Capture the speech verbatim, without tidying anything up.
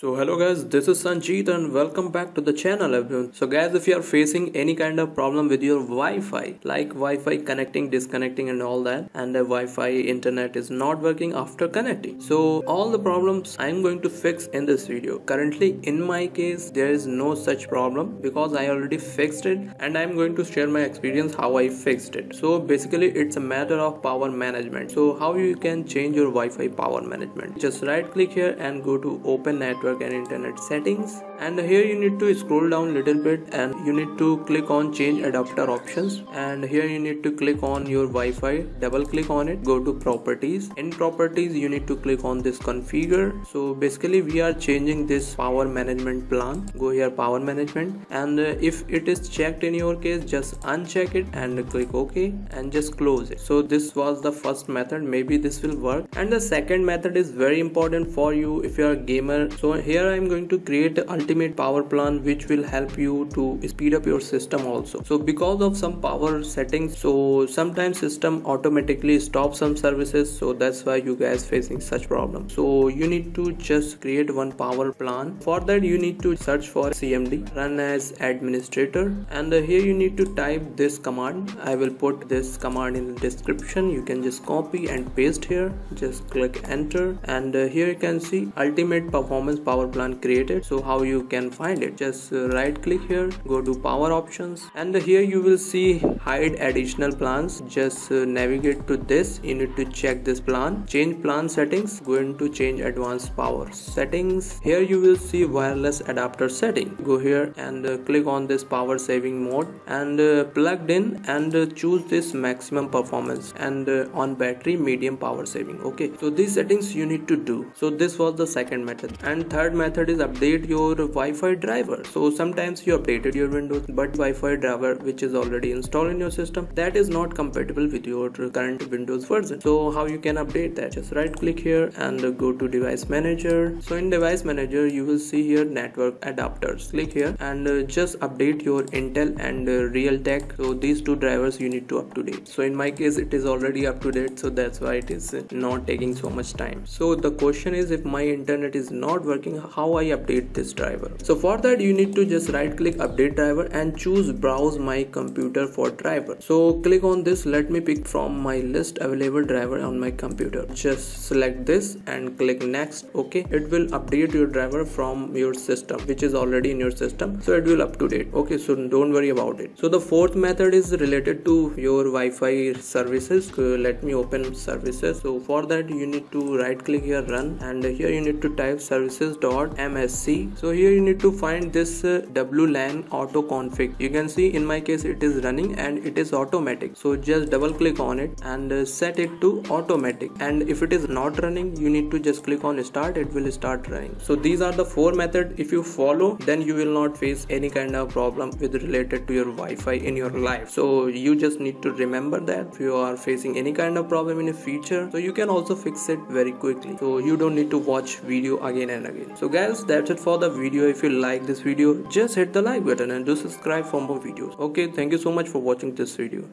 So hello guys, this is Sanjeet and welcome back to the channel everyone. So guys, if you are facing any kind of problem with your Wi-Fi, like Wi-Fi connecting, disconnecting and all that, and the Wi-Fi internet is not working after connecting. So all the problems I am going to fix in this video. Currently in my case there is no such problem because I already fixed it and I am going to share my experience how I fixed it. So basically it's a matter of power management. So how you can change your Wi-Fi power management? Just right click here and go to open network and internet settings, and here you need to scroll down little bit and you need to click on change adapter options, and here you need to click on your Wi-Fi, double click on it, go to properties. In properties you need to click on this configure. So basically we are changing this power management plan. Go here, power management, and if it is checked in your case just uncheck it and click OK and just close it. So this was the first method, maybe this will work. And the second method is very important for you if you are a gamer. So here I am going to create an ultimate power plan which will help you to speed up your system also. So because of some power settings, so sometimes system automatically stops some services, so that's why you guys facing such problem. So you need to just create one power plan. For that you need to search for C M D, run as administrator, and here you need to type this command. I will put this command in the description. You can just copy and paste here, just click enter, and here you can see ultimate performance power plan created. So how you can find it? Just right click here, go to power options, and here you will see hide additional plans. Just navigate to this, you need to check this plan, change plan settings, go into change advanced power settings. Here you will see wireless adapter setting. Go here and click on this power saving mode and plugged in, and choose this maximum performance and on battery medium power saving. Okay, so these settings you need to do. So this was the second method. And third method is update your Wi-Fi driver. So sometimes you updated your Windows, but Wi-Fi driver which is already installed in your system, that is not compatible with your current Windows version. So how you can update that? Just right click here and go to device manager. So in device manager you will see here network adapters. Click here and just update your Intel and Realtek. So these two drivers you need to up to date. So in my case it is already up to date, so that's why it is not taking so much time. So the question is, if my internet is not Not working, how I update this driver? So for that you need to just right click update driver and choose browse my computer for driver. So click on this, let me pick from my list available driver on my computer. Just select this and click next. Okay, it will update your driver from your system which is already in your system, so it will up to date. Okay, so don't worry about it. So the fourth method is related to your Wi-Fi services. So let me open services. So for that you need to right click here, run, and here you need to type services dot M S C. So here you need to find this uh, W LAN AutoConfig. You can see in my case it is running and it is automatic. So just double click on it and uh, set it to automatic. And if it is not running, you need to just click on start, it will start running. So these are the four methods. If you follow, then you will not face any kind of problem with related to your Wi-Fi in your life. So you just need to remember that if you are facing any kind of problem in the future, so you can also fix it very quickly. So you don't need to watch video again and again. So guys, that's it for the video. If you like this video, just hit the like button and do subscribe for more videos. Okay, thank you so much for watching this video.